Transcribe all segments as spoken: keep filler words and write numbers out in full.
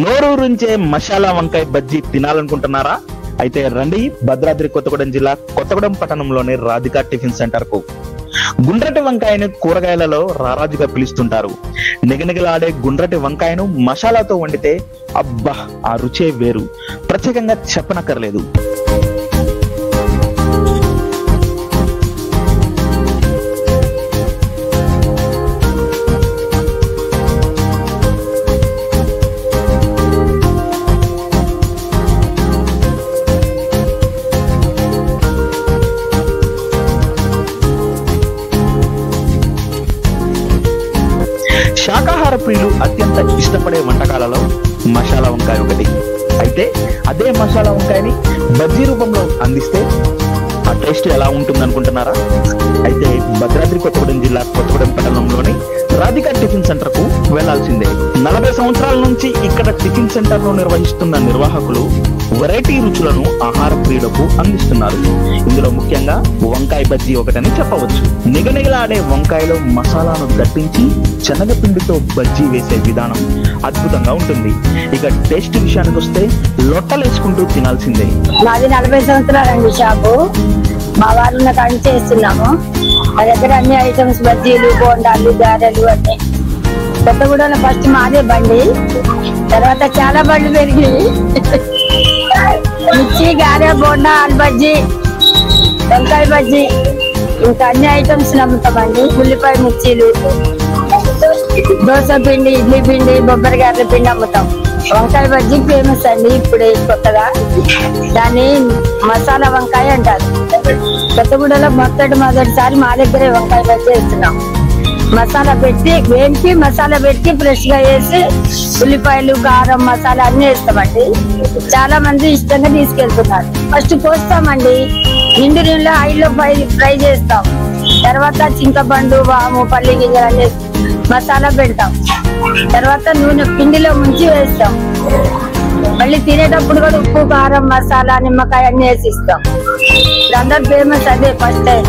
నోరూరుంచే మసాలా వంకాయ బజ్జీ తినాలనుకుంటున్నారా? అయితే రండి భద్రాద్రి కొత్తగూడెం జిల్లా కొత్తగూడెం పట్టణంలోని రాధికా టిఫిన్ సెంటర్ కు. గుండ్రటి వంకాయను కూరగాయలలో రారాజుగా పిలుస్తుంటారు. నిగనిగలాడే గుండ్రటి వంకాయను మసాలాతో వండితే అబ్బా, ఆ రుచే వేరు, ప్రత్యేకంగా చెప్పనక్కర్లేదు. శాకాహార ప్రియులు అత్యంత ఇష్టపడే వంటకాలలో మసాలా వంకాయ ఒకటి. అయితే అదే మసాలా వంకాయని బజ్జీ రూపంలో అందిస్తే ఆ టేస్ట్ ఎలా ఉంటుంది అనుకుంటున్నారా? అయితే భద్రాద్రి కొత్తగూడెం జిల్లా కొత్తగూడెం పట్టణంలోని రాధికా టిఫిన్ సెంటర్ కు వెళ్లాల్సిందే. నలభై సంవత్సరాల నుంచి ఇక్కడ టిఫిన్ సెంటర్ ను నిర్వహిస్తున్న నిర్వాహకులు వెరైటీ రుచులను ఆహార ప్రియులకు అందిస్తున్నారు. ఇందులో ముఖ్యంగా వంకాయ బజ్జీ ఒకటని చెప్పవచ్చు. నిగనిగలాడే వంకాయలో మసాలాను దట్టించి శనగపిండితో బజ్జీ వేసే విధానం అద్భుతంగా ఉంటుంది. ఇక టేస్ట్ విషయానికి వస్తే లొట్టలేసుకుంటూ తినాల్సిందే. మాది నలభై సంవత్సరాలండి షాపు. మా వాళ్ళ కాని చేస్తున్నాము. మా దగ్గర అన్ని ఐటమ్స్ బజ్జీలు, బోండాలు, గారెలు అన్ని. కొత్తగూడెంలో ఫస్ట్ మాదే బండి, తర్వాత చాలా బండ్లు పెరిగినాయి. మిర్చి, గారె, బోండా, ఆలు బజ్జీ, వంకాయ బజ్జీ, ఇంకా అన్ని ఐటమ్స్ నమ్ముతామండి. ఉల్లిపాయ మిర్చీలు, దోశ పిండి, ఇడ్లీ పిండి, బొబ్బరి గారెల పిండి అమ్ముతాం. వంకాయ బజ్జీ ఫేమస్ అండి. ఇప్పుడు కొత్తగా దాన్ని మసాలా వంకాయ అంటారు. కొత్తగూడలో మొదటి మొదటిసారి మా దగ్గరే వంకాయ బజ్జీ వేస్తున్నాం. మసాలా పెట్టి వేసి మసాలా పెట్టి ఫ్రెష్ గా వేసి ఉల్లిపాయలు, కారం, మసాలా అన్ని వేస్తామండి. చాలా మంది ఇష్టంగా తీసుకెళ్తున్నారు. ఫస్ట్ కోస్తామండి, నిండు నీళ్ళ ఆయిల్లో ఫ్రై ఫ్రై చేస్తాం. తర్వాత చింతపండు, వాము, పల్లి గింజలు అన్ని మసాలా పెడతాం. తర్వాత నూనె పిండిలో ముంచి వేస్తాం. మళ్ళీ తినేటప్పుడు కూడా ఉప్పు, కారం, మసాలా, నిమ్మకాయ అన్ని వేసి ఇస్తాం. అందరు ఫేమస్ అదే ఫస్ట్ టైం.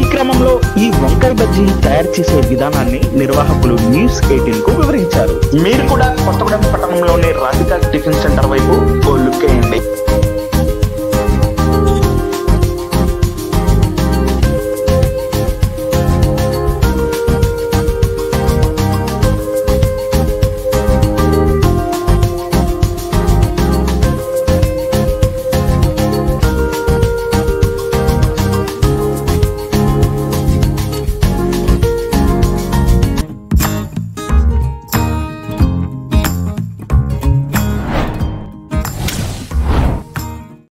ఈ క్రమంలో ఈ వంకాయ బజ్జీ తయారు చేసే విధానాన్ని నిర్వాహకులు న్యూస్ ఎయిటీన్ కు వివరించారు. మీరు కూడా కొత్తగూడెం పట్టణంలోని రాధికా టిఫిన్ సెంటర్ వైపు ఓ లుక్ వేయండి.